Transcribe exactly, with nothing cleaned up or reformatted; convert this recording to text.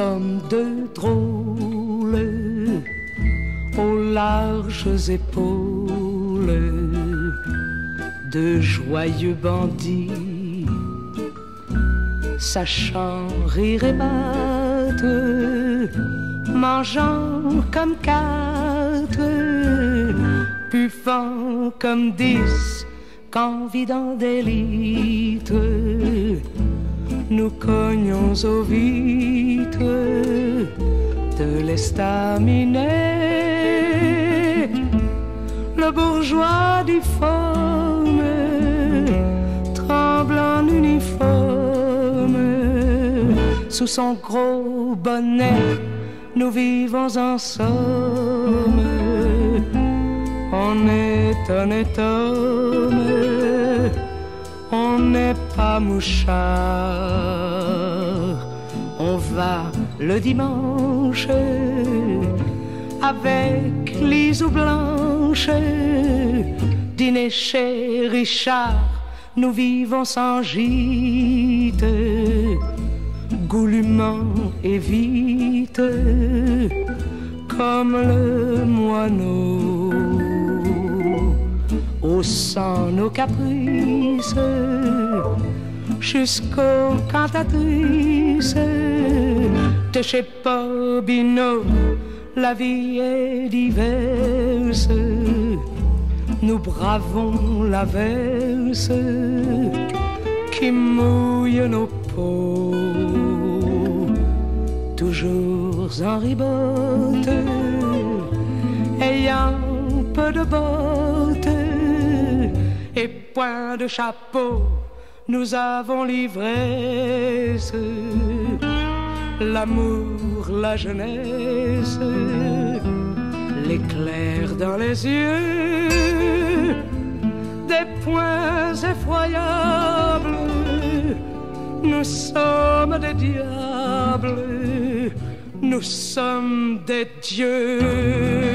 sommes deux drôles aux larges épaules, de joyeux bandits sachant rire et battre, mangeant comme quatre, buvant comme dix quand vidant des litres. Nous cognons aux vitres de l'estaminet. Le bourgeois difforme, tremblant en uniforme, sous son gros bonnet, nous vivons en somme. On est honnête homme, on n'est pas mouchard, on va le dimanche avec Lise ou Blanche dîner chez Richard, nous vivons sans gîte, goulûment et vite comme le moineau. Haussant nos caprices jusqu'aux cantatrices de chez Bobino, la vie est diverse. Nous bravons la verse qui mouille nos peaux, toujours en ribote, ayant peu de bottes et point de chapeau, nous avons l'ivresse, l'amour, la jeunesse, l'éclair dans les yeux, des points effroyables, nous sommes des diables, nous sommes des dieux.